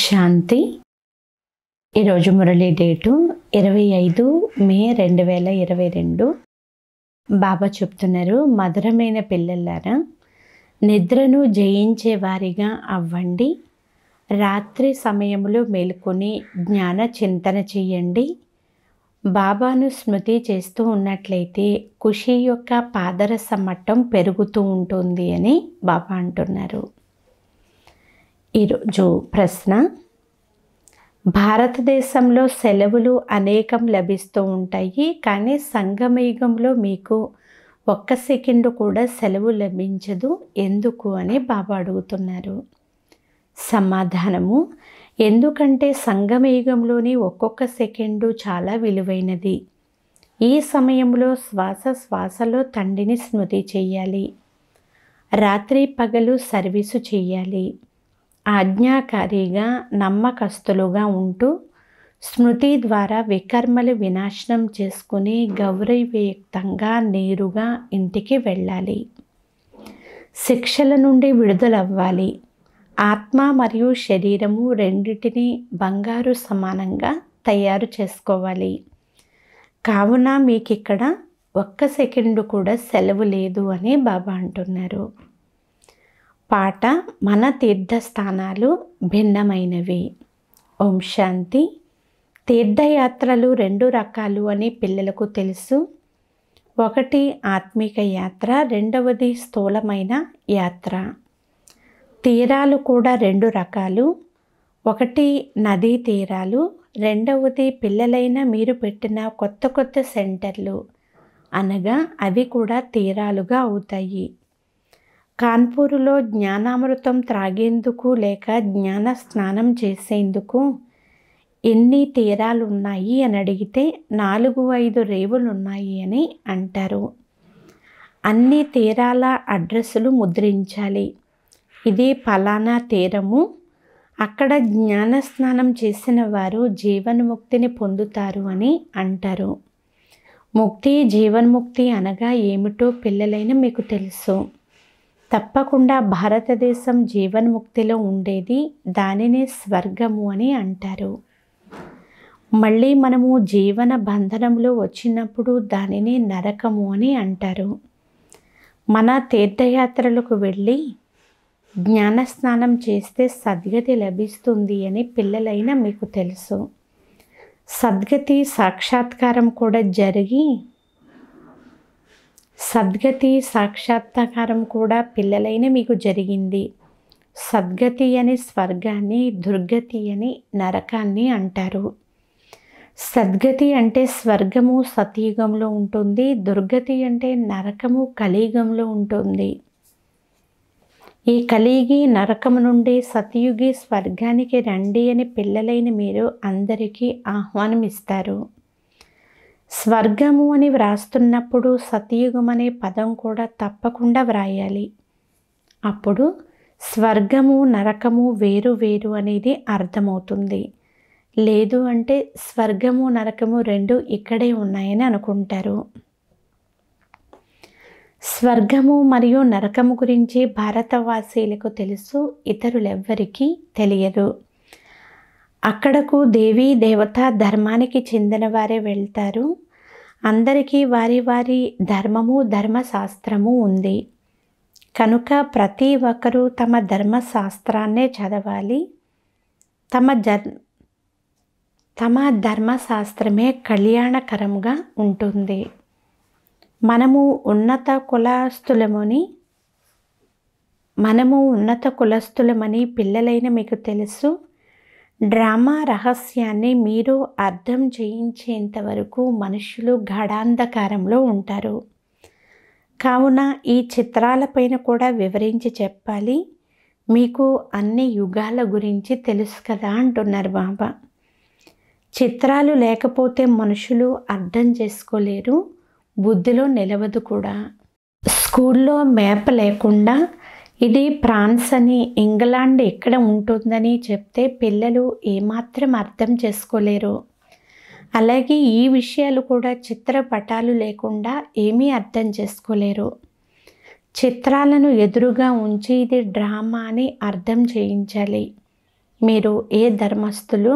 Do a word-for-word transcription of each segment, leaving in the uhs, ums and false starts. శాంతి ఈరోజు మురళి డేటు ఇరవై ఐదు మే రెండు వేల ఇరవై రెండు బాబా చెప్తున్నారు, మధురమైన పిల్లలారా నిద్రను జయించే వారిగా అవ్వండి. రాత్రి సమయంలో మేలుకొని జ్ఞాన చింతన చేయండి. బాబాను స్మృతి చేస్తూ ఉన్నట్లయితే ఖుషి యొక్క పాదరస మట్టం పెరుగుతూ ఉంటుంది అని బాబా అంటున్నారు. ఈరోజు ప్రశ్న, భారతదేశంలో సెలవులు అనేకం లభిస్తూ ఉంటాయి, కానీ సంగమయుగంలో మీకు ఒక్క సెకండ్ కూడా సెలవు లభించదు, ఎందుకు అని బాబా అడుగుతున్నారు. సమాధానము, ఎందుకంటే సంగమయుగంలోని ఒక్కొక్క సెకండు చాలా విలువైనది. ఈ సమయంలో శ్వాస శ్వాసలో తండ్రిని స్మృతి చేయాలి. రాత్రి పగలు సర్వీసు చేయాలి. ఆజ్ఞాకారిగా నమ్మకస్తులుగా ఉంటూ స్మృతి ద్వారా వికర్మలు వినాశనం చేసుకుని గౌరవయుక్తంగా నేరుగా ఇంటికి వెళ్ళాలి. శిక్షల నుండి విడుదలవ్వాలి. ఆత్మ మరియు శరీరము రెండింటిని బంగారు సమానంగా తయారు చేసుకోవాలి. కావున మీకు ఇక్కడ ఒక్క సెకండు కూడా సెలవు లేదు అని బాబా అంటున్నారు. పాట, మన తీర్థస్థానాలు భిన్నమైనవి. ఓం శాంతి. తీర్థయాత్రలు రెండు రకాలు అని పిల్లలకు తెలుసు. ఒకటి ఆత్మిక యాత్ర, రెండవది స్థూలమైన యాత్ర. తీరాలు కూడా రెండు రకాలు. ఒకటి నదీ తీరాలు, రెండవది పిల్లలైన మీరు పెట్టిన కొత్త కొత్త సెంటర్లు, అనగా అవి కూడా తీరాలుగా అవుతాయి. కాన్పూరులో జ్ఞానామృతం త్రాగేందుకు లేక జ్ఞాన స్నానం చేసేందుకు ఎన్ని తీరాలు ఉన్నాయి అని అడిగితే నాలుగు ఐదు రేవులు ఉన్నాయి అని అంటారు. అన్ని తీరాల అడ్రస్సులు ముద్రించాలి. ఇది ఫలానా తీరము, అక్కడ జ్ఞాన స్నానం చేసిన వారు జీవన్ముక్తిని పొందుతారు అని అంటారు. ముక్తి, జీవన్ముక్తి అనగా ఏమిటో పిల్లలైన మీకు తెలుసు. తప్పకుండా భారతదేశం జీవన్ముక్తిలో ఉండేది, దానినే స్వర్గము అని అంటారు. మళ్ళీ మనము జీవన బంధనంలో వచ్చినప్పుడు దానిని నరకము అని అంటారు. మన తీర్థయాత్రలకు వెళ్ళి జ్ఞానస్నానం చేస్తే సద్గతి లభిస్తుంది అని పిల్లలైన మీకు తెలుసు. సద్గతి సాక్షాత్కారం కూడా జరిగి సద్గతి సాక్షాత్కారం కూడా పిల్లలైన మీకు జరిగింది. సద్గతి అని స్వర్గాన్ని, దుర్గతి అని నరకాన్ని అంటారు. సద్గతి అంటే స్వర్గము సతయుగంలో ఉంటుంది, దుర్గతి అంటే నరకము కలియుగంలో ఉంటుంది. ఈ కలియుగి నరకము నుండి సతయుగి స్వర్గానికి రండి అని పిల్లలైన మీరు అందరికీ ఆహ్వానం ఇస్తారు. స్వర్గము అని వ్రాస్తున్నప్పుడు సతయుగం అనే పదం కూడా తప్పకుండా వ్రాయాలి. అప్పుడు స్వర్గము నరకము వేరు వేరు అనేది అర్థమవుతుంది. లేదు అంటే స్వర్గము నరకము రెండు ఇక్కడే ఉన్నాయని అనుకుంటారు. స్వర్గము మరియు నరకము గురించి భారతవాసీలకు తెలుసు, ఇతరులెవ్వరికీ తెలియదు. అక్కడకు దేవీ దేవతా ధర్మానికి చెందిన వారే వెళ్తారు. అందరికీ వారి వారి ధర్మము ధర్మశాస్త్రము ఉంది. కనుక ప్రతి ఒక్కరూ తమ ధర్మశాస్త్రాన్నే చదవాలి. తమ జర్ తమ ధర్మశాస్త్రమే కళ్యాణకరంగా ఉంటుంది. మనము ఉన్నత కులస్తులముని మనము ఉన్నత కులస్తులమని పిల్లలైన మీకు తెలుసు. డ్రామా రహస్యాన్ని మీరు అర్థం చేయించేంత వరకు మనుషులు గాఢాంధకారంలో ఉంటారు. కావున ఈ చిత్రాలపైన కూడా వివరించి చెప్పాలి. మీకు అన్ని యుగాల గురించి తెలుసు కదా అంటున్నారు బాబా. చిత్రాలు లేకపోతే మనుషులు అర్థం చేసుకోలేరు, బుద్ధిలో నిలవదు కూడా. స్కూల్లో మ్యాప్ లేకుండా ఇది ఫ్రాన్స్ అని, ఇంగ్లాండ్ ఎక్కడ ఉంటుందని చెప్తే పిల్లలు ఏమాత్రం అర్థం చేసుకోలేరు. అలాగే ఈ విషయాలు కూడా చిత్రపటాలు లేకుండా ఏమీ అర్థం చేసుకోలేరు. చిత్రాలను ఎదురుగా ఉంచి ఇది డ్రామా అని అర్థం చేయించాలి. మీరు ఏ ధర్మస్థులు?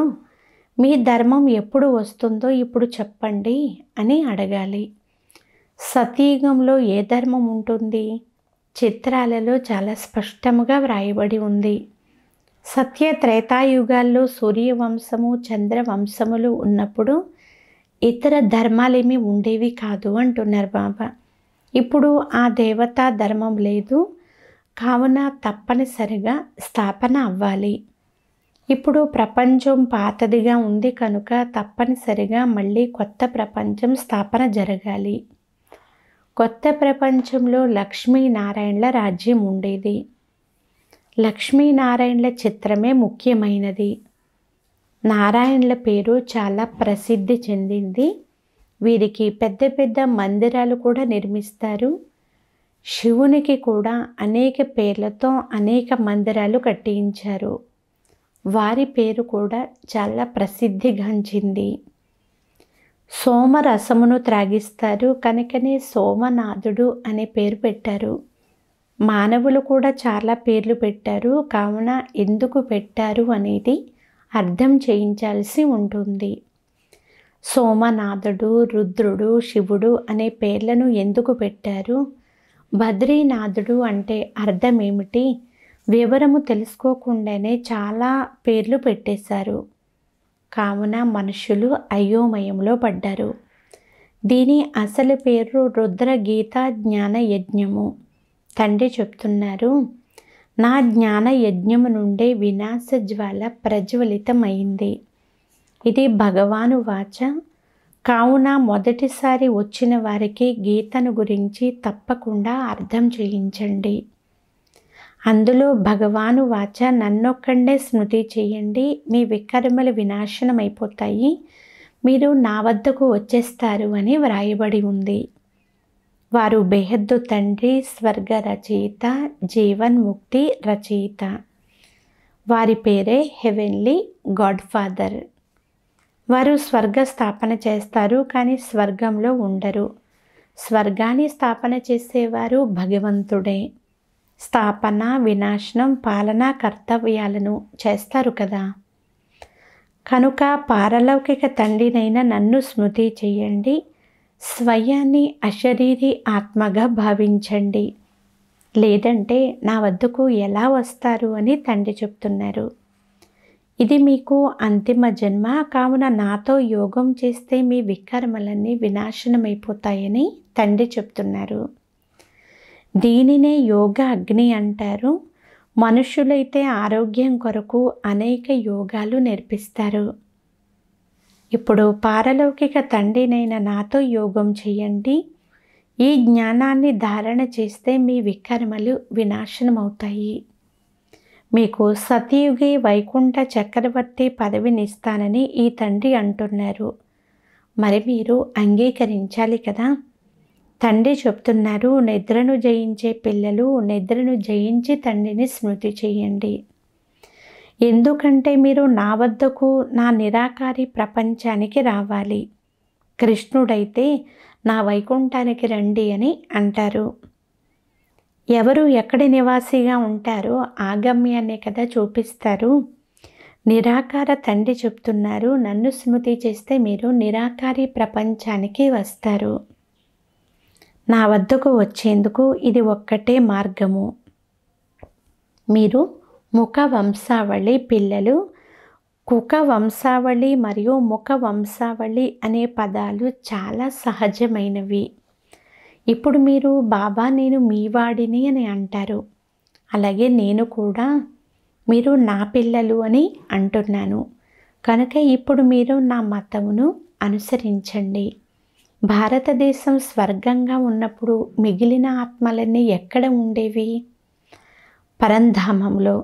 మీ ధర్మం ఎప్పుడు వస్తుందో ఇప్పుడు చెప్పండి అని అడగాలి. సతీయుగంలో ఏ ధర్మం ఉంటుంది? చిత్రాలలో చాలా స్పష్టంగా వ్రాయబడి ఉంది. సత్య త్రేతాయుగాల్లో సూర్యవంశము చంద్రవంశములు ఉన్నప్పుడు ఇతర ధర్మాలేమీ ఉండేవి కాదు అంటున్నారు బాబా. ఇప్పుడు ఆ దేవతా ధర్మం లేదు, కావున తప్పనిసరిగా స్థాపన అవ్వాలి. ఇప్పుడు ప్రపంచం పాతదిగా ఉంది కనుక తప్పనిసరిగా మళ్ళీ కొత్త ప్రపంచం స్థాపన జరగాలి. కొత్త ప్రపంచంలో లక్ష్మీనారాయణల రాజ్యం ఉండేది. లక్ష్మీనారాయణల చిత్రమే ముఖ్యమైనది. నారాయణల పేరు చాలా ప్రసిద్ధి చెందింది. వీరికి పెద్ద పెద్ద మందిరాలు కూడా నిర్మిస్తారు. శివునికి కూడా అనేక పేర్లతో అనేక మందిరాలు కట్టించారు. వారి పేరు కూడా చాలా ప్రసిద్ధిగాంచింది. సోమరసమును త్రాగిస్తారు కనుకనే సోమనాథుడు అనే పేరు పెట్టారు. మానవులు కూడా చాలా పేర్లు పెట్టారు, కావున ఎందుకు పెట్టారు అనేది అర్థం చేయించాల్సి ఉంటుంది. సోమనాథుడు, రుద్రుడు, శివుడు అనే పేర్లను ఎందుకు పెట్టారు? బద్రీనాథుడు అంటే అర్థం ఏమిటి? వివరము తెలుసుకోకుండానే చాలా పేర్లు పెట్టేశారు, కావున మనుషులు అయోమయంలో పడ్డారు. దీని అసలు పేరు రుద్రగీతా జ్ఞాన యజ్ఞము. తండ్రి చెప్తున్నారు, నా జ్ఞాన యజ్ఞము నుండే వినాశ జ్వాల ప్రజ్వలితమైంది. ఇది భగవాను వాచ. కావున మొదటిసారి వచ్చిన వారికి గీతను గురించి తప్పకుండా అర్థం చేయించండి. అందులో భగవాను వాచ నన్నొక్కడే స్మృతి చేయండి, మీ వికర్మలు వినాశనం అయిపోతాయి, మీరు నా వద్దకు వచ్చేస్తారు అని వ్రాయబడి ఉంది. వారు బేహద్దు తండ్రి, స్వర్గ రచయిత, జీవన్ముక్తి రచయిత. వారి పేరే హెవెన్లీ గాడ్ఫాదర్. వారు స్వర్గ స్థాపన చేస్తారు కానీ స్వర్గంలో ఉండరు. స్వర్గాన్ని స్థాపన చేసేవారు భగవంతుడే. స్థాపన, వినాశనం, పాలనా కర్తవ్యాలను చేస్తారు కదా. కనుక పారలౌకిక తండ్రినైన నన్ను స్మృతి చేయండి. స్వయాన్ని అశరీరి ఆత్మగా భావించండి. లేదంటే నా వద్దకు ఎలా వస్తారు అని తండ్రి చెప్తున్నారు. ఇది మీకు అంతిమ జన్మ, కావున నాతో యోగం చేస్తే మీ వికర్మలన్నీ వినాశనమైపోతాయని తండ్రి చెప్తున్నారు. దీనినే యోగ అగ్ని అంటారు. మనుషులైతే ఆరోగ్యం కొరకు అనేక యోగాలు నేర్పిస్తారు. ఇప్పుడు పారలౌకిక తండ్రినైన నాతో యోగం చేయండి. ఈ జ్ఞానాన్ని ధారణ చేస్తే మీ వికర్మలు వినాశనమవుతాయి. మీకు సతయుగి వైకుంఠ చక్రవర్తి పదవిని ఇస్తానని ఈ తండ్రి అంటున్నారు. మరి మీరు అంగీకరించాలి కదా. తండ్రి చెప్తున్నారు, నిద్రను జయించే పిల్లలు నిద్రను జయించి తండ్రిని స్మృతి చేయండి. ఎందుకంటే మీరు నా వద్దకు నా నిరాకారి ప్రపంచానికి రావాలి. కృష్ణుడైతే నా వైకుంఠానికి రండి అని అంటారు. ఎవరు ఎక్కడి నివాసిగా ఉంటారో ఆ గమ్యాన్ని కదా చూపిస్తారు. నిరాకార తండ్రి చెప్తున్నారు, నన్ను స్మృతి చేస్తే మీరు నిరాకారి ప్రపంచానికి వస్తారు. నా వద్దకు వచ్చేందుకు ఇది ఒక్కటే మార్గము. మీరు ముఖ వంశావళి పిల్లలు. కుక వంశావళి మరియు ముఖ వంశావళి అనే పదాలు చాలా సహజమైనవి. ఇప్పుడు మీరు బాబా నేను మీ వాడిని అని అంటారు. అలాగే నేను కూడా మీరు నా పిల్లలు అని అంటున్నాను. కనుక ఇప్పుడు మీరు నా మతమును అనుసరించండి. భారతదేశం స్వర్గంగా ఉన్నప్పుడు మిగిలిన ఆత్మలన్నీ ఎక్కడ ఉండేవి? పరంధామంలో.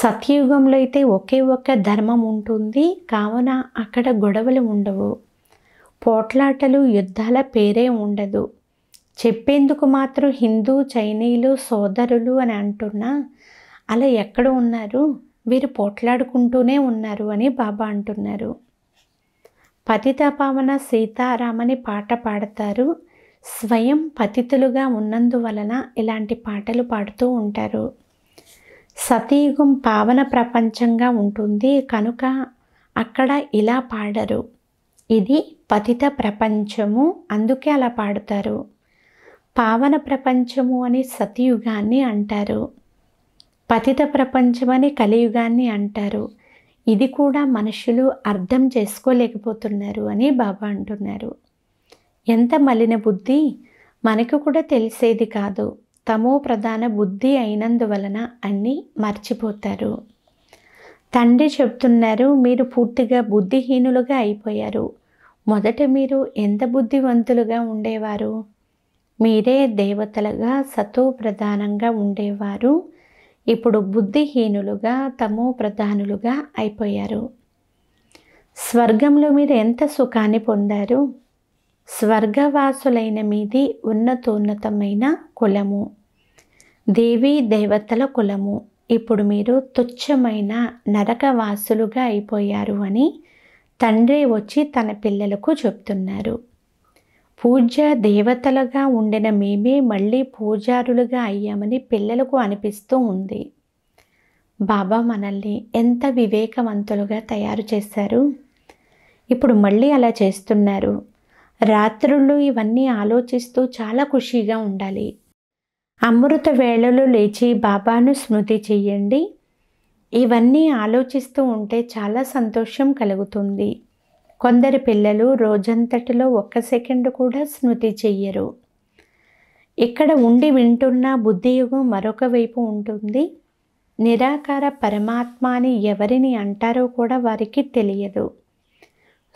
సత్యయుగంలో అయితే ఒకే ఒక్క ధర్మం ఉంటుంది, కావున అక్కడ గొడవలు ఉండవు, పోట్లాటలు, యుద్ధాల పేరే ఉండదు. చెప్పేందుకు మాత్రం హిందూ, చైనీయులు సోదరులు అని అంటున్నా అలా ఎక్కడ ఉన్నారు? వీరు పోట్లాడుకుంటూనే ఉన్నారు అని బాబా అంటున్నారు. పతితపావన సీతారామని పాట పాడతారు. స్వయం పతితులుగా ఉన్నందువలన ఇలాంటి పాటలు పాడుతూ ఉంటారు. సతీయుగం పావన ప్రపంచంగా ఉంటుంది కనుక అక్కడ ఇలా పాడరు. ఇది పతిత ప్రపంచము, అందుకే అలా పాడుతారు. పావన ప్రపంచము అని సతీయుగాన్ని అంటారు, పతిత ప్రపంచమని కలియుగాన్ని అంటారు. ఇది కూడా మనుషులు అర్థం చేసుకోలేకపోతున్నారు అని బాబా అంటున్నారు. ఎంత మలిన బుద్ధి, మనకు కూడా తెలిసేది కాదు. తమో ప్రధాన బుద్ధి అయినందువలన అన్నీ మర్చిపోతారు. తండ్రి చెప్తున్నారు, మీరు పూర్తిగా బుద్ధిహీనులుగా అయిపోయారు. మొదట మీరు ఎంత బుద్ధివంతులుగా ఉండేవారు? మీరే దేవతలుగా సతో ప్రధానంగా ఉండేవారు. ఇప్పుడు బుద్ధిహీనులుగా తమో ప్రధానులుగా అయిపోయారు. స్వర్గంలో మీరు ఎంత సుఖాన్ని పొందారు? స్వర్గవాసులైన మీది ఉన్నతోన్నతమైన కులము, దేవీ దేవతల కులము. ఇప్పుడు మీరు తుచ్చమైన నరకవాసులుగా అయిపోయారు అని తండ్రి వచ్చి తన పిల్లలకు చెప్తున్నారు. పూజ్య దేవతలుగా ఉండిన మేమే మళ్ళీ పూజారులుగా అయ్యామని పిల్లలకు అనిపిస్తూ ఉంది. బాబా మనల్ని ఎంత వివేకవంతులుగా తయారు చేశారు. ఇప్పుడు మళ్ళీ అలా చేస్తున్నారు. రాత్రులు ఇవన్నీ ఆలోచిస్తూ చాలా ఖుషీగా ఉండాలి. అమృత వేళలో లేచి బాబాను స్మృతి చెయ్యండి. ఇవన్నీ ఆలోచిస్తూ ఉంటే చాలా సంతోషం కలుగుతుంది. కొందరు పిల్లలు రోజంతటిలో ఒక్క సెకండ్ కూడా స్మృతి చెయ్యరు. ఇక్కడ ఉండి వింటున్న బుద్ధియుగం మరొక వైపు ఉంటుంది. నిరాకార పరమాత్మ అని ఎవరిని అంటారో కూడా వారికి తెలియదు.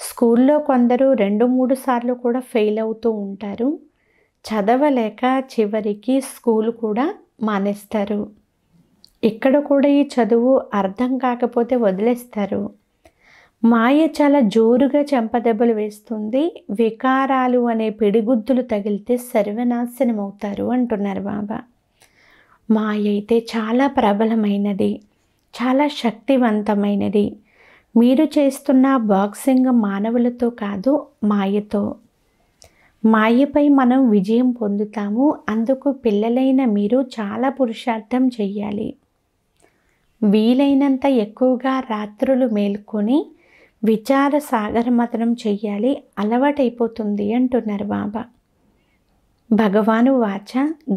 స్కూల్లో కొందరు రెండు మూడు సార్లు కూడా ఫెయిల్ అవుతూ ఉంటారు. చదవలేక చివరికి స్కూల్ కూడా మానేస్తారు. ఇక్కడ కూడా ఈ చదువు అర్థం కాకపోతే వదిలేస్తారు. మాయ చాలా జోరుగా చెంపదెబ్బలు వేస్తుంది. వికారాలు అనే పిడిగుద్దులు తగిలితే సర్వనాశనం అవుతారు అంటున్నారు బాబా. మాయ అయితే చాలా ప్రబలమైనది, చాలా శక్తివంతమైనది. మీరు చేస్తున్న బాక్సింగ్ మానవులతో కాదు, మాయతో. మాయపై మనం విజయం పొందుతాము. అందుకు పిల్లలైన మీరు చాలా పురుషార్థం చేయాలి. వీలైనంత ఎక్కువగా రాత్రులు మేల్కొని విచార సాగర మతనం చెయ్యాలి. అలవాటైపోతుంది అంటున్నారు బాబా. భగవాను వాచ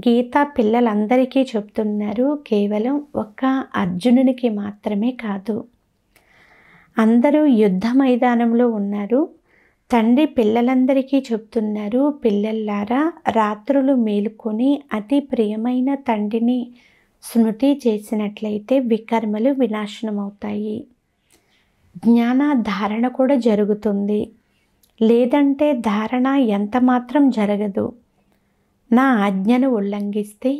గీత పిల్లలందరికీ చెప్తున్నారు, కేవలం ఒక్క అర్జునునికి మాత్రమే కాదు. అందరూ యుద్ధ మైదానంలో ఉన్నారు. తండ్రి పిల్లలందరికీ చెప్తున్నారు, పిల్లలారా రాత్రులు మేలుకొని అతి ప్రియమైన తండ్రిని స్మృతి చేసినట్లయితే వికర్మలు వినాశనం అవుతాయి, జ్ఞాన ధారణ కూడా జరుగుతుంది. లేదంటే ధారణ ఎంత మాత్రం జరగదు. నా ఆజ్ఞను ఉల్లంఘిస్తే,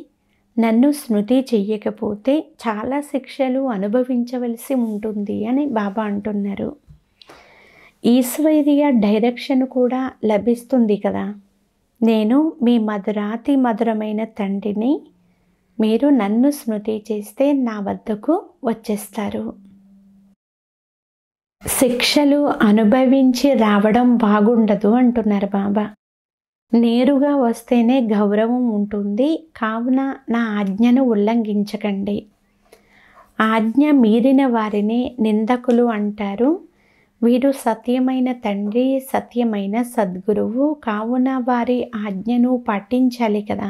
నన్ను స్మృతి చెయ్యకపోతే చాలా శిక్షలు అనుభవించవలసి ఉంటుంది అని బాబా అంటున్నారు. ఈశ్వరీయ డైరెక్షన్ కూడా లభిస్తుంది కదా. నేను మీ మధురాతి మధురమైన తండ్రిని. మీరు నన్ను స్మృతి చేస్తే నా వద్దకు వచ్చేస్తారు. శిక్షలు అనుభవించి రావడం బాగుండదు అంటున్నారు బాబా. నేరుగా వస్తేనే గౌరవం ఉంటుంది. కావున నా ఆజ్ఞను ఉల్లంఘించకండి. ఆజ్ఞ మీరిన వారిని నిందకులు అంటారు. వీరు సత్యమైన తండ్రి, సత్యమైన సద్గురువు. కావున వారి ఆజ్ఞను పాటించాలి కదా.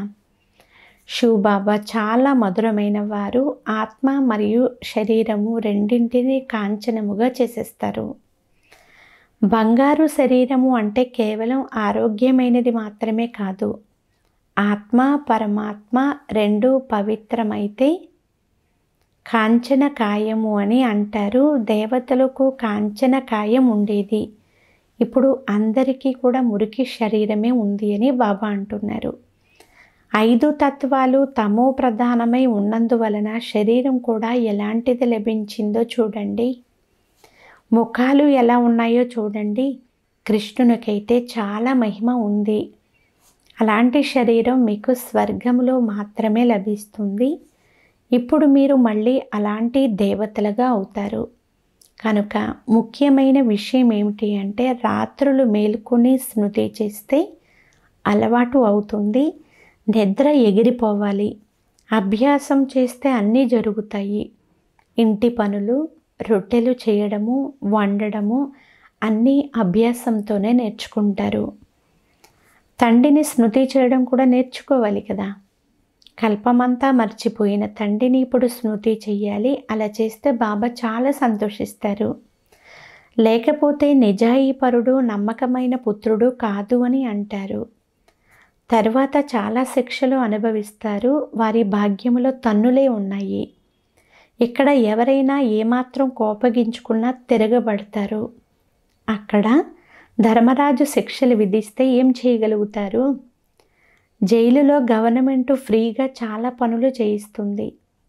శివబాబా చాలా మధురమైన వారు. ఆత్మ మరియు శరీరము రెండింటినీ కాంచనముగా చేసేస్తారు. బంగారు శరీరము అంటే కేవలం ఆరోగ్యమైనది మాత్రమే కాదు. ఆత్మ పరమాత్మ రెండు పవిత్రమైతే కాంచన కాయము అని అంటారు. దేవతలకు కాంచన కాయం ఉండేది, ఇప్పుడు అందరికీ కూడా మురికి శరీరమే ఉంది అని బాబా అంటున్నారు. ఐదు తత్వాలు తమో ప్రధానమై ఉన్నందువలన శరీరం కూడా ఎలాంటిది లభించిందో చూడండి. ముఖాలు ఎలా ఉన్నాయో చూడండి. కృష్ణునికైతే చాలా మహిమ ఉంది. అలాంటి శరీరం మీకు స్వర్గంలో మాత్రమే లభిస్తుంది. ఇప్పుడు మీరు మళ్ళీ అలాంటి దేవతలుగా అవుతారు. కనుక ముఖ్యమైన విషయం ఏమిటి అంటే, రాత్రులు మేలుకొని స్మృతి చేస్తే అలవాటు అవుతుంది. నిద్ర ఎగిరిపోవాలి. అభ్యాసం చేస్తే అన్నీ జరుగుతాయి. ఇంటి పనులు, రొట్టెలు చేయడము, వండడము అన్నీ అభ్యాసంతోనే నేర్చుకుంటారు. తండ్రిని స్మృతి చేయడం కూడా నేర్చుకోవాలి కదా. కల్పమంతా మర్చిపోయిన తండ్రిని ఇప్పుడు స్మృతి చేయాలి. అలా చేస్తే బాబా చాలా సంతోషిస్తారు. లేకపోతే నిజాయిపరుడు, నమ్మకమైన పుత్రుడు కాదు అని అంటారు. తర్వాత చాలా శిక్షలు అనుభవిస్తారు. వారి భాగ్యములో తన్నులే ఉన్నాయి. ఇక్కడ ఎవరైనా ఏమాత్రం కోపగించుకున్నా తిరగబడతారు. అక్కడ ధర్మరాజు శిక్షలు విధిస్తే ఏం చేయగలుగుతారు? జైలులో గవర్నమెంట్ ఫ్రీగా చాలా పనులు చేయిస్తుంది.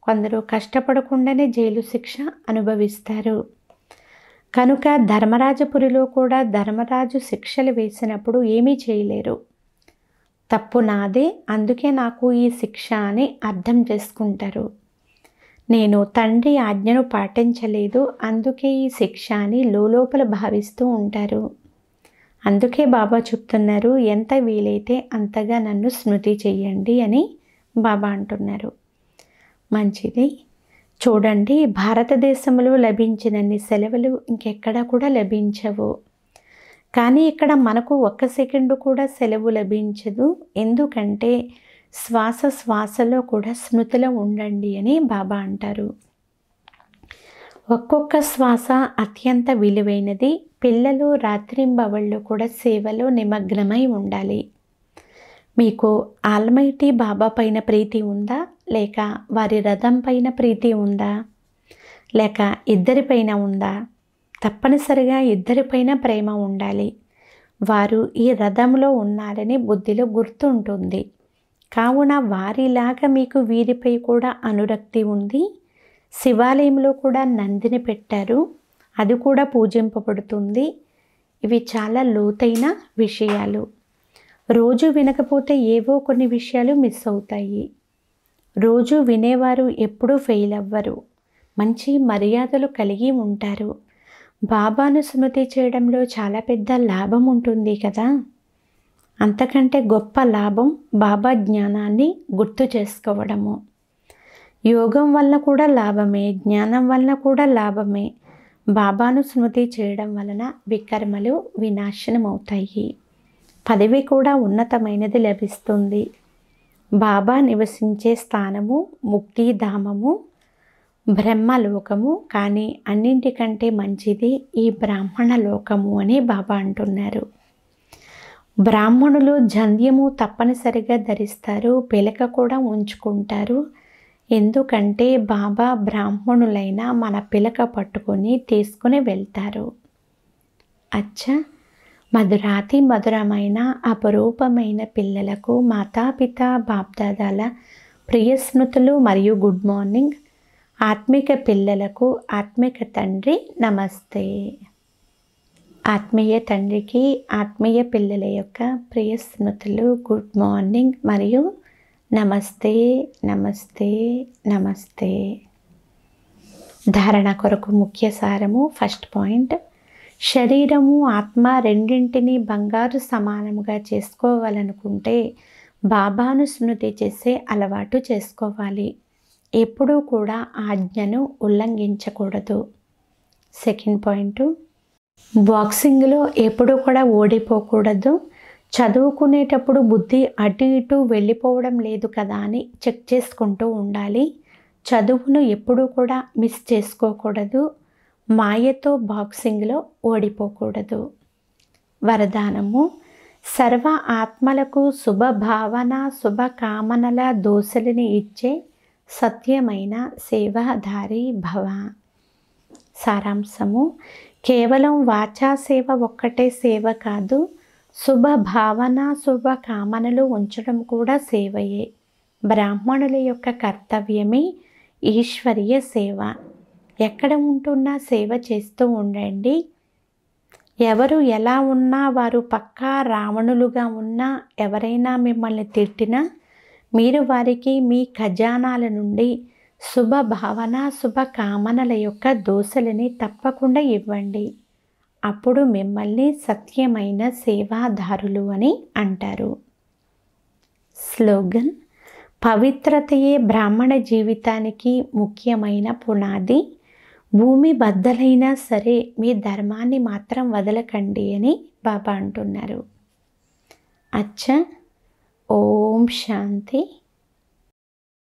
కొందరు కష్టపడకుండానే జైలు శిక్ష అనుభవిస్తారు. కనుక ధర్మరాజపురిలో కూడా ధర్మరాజు శిక్షలు వేసినప్పుడు ఏమీ చేయలేరు. తప్పు నాదే, అందుకే నాకు ఈ శిక్ష అని అర్థం చేసుకుంటారు. నేను తండ్రి ఆజ్ఞను పాటించలేదు, అందుకే ఈ శిక్ష అని లోపల భావిస్తూ ఉంటారు. అందుకే బాబా చెప్తున్నారు, ఎంత వీలైతే అంతగా నన్ను స్మృతి చేయండి అని బాబా అంటున్నారు. మంచిది. చూడండి, భారతదేశంలో లభించినన్ని సెలవులు ఇంకెక్కడా కూడా లభించవు. కానీ ఇక్కడ మనకు ఒక్క సెకండ్ కూడా సెలవు లభించదు. ఎందుకంటే శ్వాస శ్వాసలో కూడా స్మృతిలో ఉండండి అని బాబా అంటారు. ఒక్కొక్క శ్వాస అత్యంత విలువైనది. పిల్లలు రాత్రింబవళ్ళు కూడా సేవలో నిమగ్నమై ఉండాలి. మీకు ఆల్మైటీ బాబా పైన ప్రీతి ఉందా, లేక వారి రథం పైన ప్రీతి ఉందా, లేక ఇద్దరిపైన ఉందా? తప్పనిసరిగా ఇద్దరిపైన ప్రేమ ఉండాలి. వారు ఈ రథంలో ఉన్నారని బుద్ధిలో గుర్తుంటుంది. కావున వారిలాగా మీకు వీరిపై కూడా అనురక్తి ఉంది. శివాలయంలో కూడా నందిని పెట్టారు, అది కూడా పూజింపబడుతుంది. ఇవి చాలా లోతైన విషయాలు. రోజు వినకపోతే ఏవో కొన్ని విషయాలు మిస్ అవుతాయి. రోజు వినేవారు ఎప్పుడూ ఫెయిల్ అవ్వరు. మంచి మర్యాదలు కలిగి ఉంటారు. బాబాను స్మృతి చేయడంలో చాలా పెద్ద లాభం ఉంటుంది కదా. అంతకంటే గొప్ప లాభం బాబా జ్ఞానాన్ని గుర్తు చేసుకోవడము. యోగం వల్ల కూడా లాభమే, జ్ఞానం వల్ల కూడా లాభమే. బాబాను స్మృతి చేయడం వలన వికర్మలు వినాశనం అవుతాయి. పదవి కూడా ఉన్నతమైనది లభిస్తుంది. బాబా నివసించే స్థానము ముక్తిధామము, బ్రహ్మలోకము. కానీ అన్నింటికంటే మంచిది ఈ బ్రాహ్మణ లోకము అని బాబా అంటున్నారు. బ్రాహ్మణులు జంధ్యము తప్పనిసరిగా ధరిస్తారు, పిలక కూడా ఉంచుకుంటారు. ఎందుకంటే బాబా బ్రాహ్మణులైన మన పిలక పట్టుకొని తీసుకుని వెళ్తారు. అచ్చా, మధురాతి మధురమైన అపరూపమైన పిల్లలకు మాతాపిత బాప్దాదాల ప్రియస్మృతులు మరియు గుడ్ మార్నింగ్. ఆత్మిక పిల్లలకు ఆత్మిక తండ్రి నమస్తే. ఆత్మీయ తండ్రికి ఆత్మీయ పిల్లల యొక్క ప్రియ స్మృతులు, గుడ్ మార్నింగ్ మరియు నమస్తే, నమస్తే, నమస్తే. ధారణ కొరకు ముఖ్య సారము. ఫస్ట్ పాయింట్, శరీరము ఆత్మ రెండింటినీ బంగారు సమానముగా చేసుకోవాలనుకుంటే బాబాను స్మృతి చేసే అలవాటు చేసుకోవాలి. ఎప్పుడూ కూడా ఆజ్ఞను ఉల్లంఘించకూడదు. సెకండ్ పాయింట్, బాక్సింగ్లో ఎప్పుడూ కూడా ఓడిపోకూడదు. చదువుకునేటప్పుడు బుద్ధి అటు ఇటు వెళ్ళిపోవడం లేదు కదా అని చెక్ చేసుకుంటూ ఉండాలి. చదువును ఎప్పుడూ కూడా మిస్ చేసుకోకూడదు. మాయతో బాక్సింగ్లో ఓడిపోకూడదు. వరదానము, సర్వ ఆత్మలకు శుభభావన శుభకామనల దోసలిని ఇచ్చే సత్యమైన సేవాధారి భవ. సారాంశము, కేవలం వాచా సేవ ఒక్కటే సేవ కాదు. శుభ భావన శుభ కామనలు ఉంచడం కూడా సేవయే. బ్రాహ్మణుల యొక్క కర్తవ్యమే ఈశ్వరీయ సేవ. ఎక్కడ ఉంటున్నా సేవ చేస్తూ ఉండండి. ఎవరు ఎలా ఉన్నా, వారు పక్కా రావణులుగా ఉన్నా, ఎవరైనా మిమ్మల్ని తిట్టినా మీరు వారికి మీ ఖజానాల నుండి శుభ భావన శుభ కామనల యొక్క దోసలని తప్పకుండా ఇవ్వండి. అప్పుడు మిమ్మల్ని సత్యమైన సేవాదారులు అని అంటారు. స్లోగన్, పవిత్రతయే బ్రాహ్మణ జీవితానికి ముఖ్యమైన పునాది. భూమి బద్దలైనా సరే మీ ధర్మాన్ని మాత్రం వదలకండి అని బాబా అంటున్నారు. అచ్చా, ఓం శాంతి.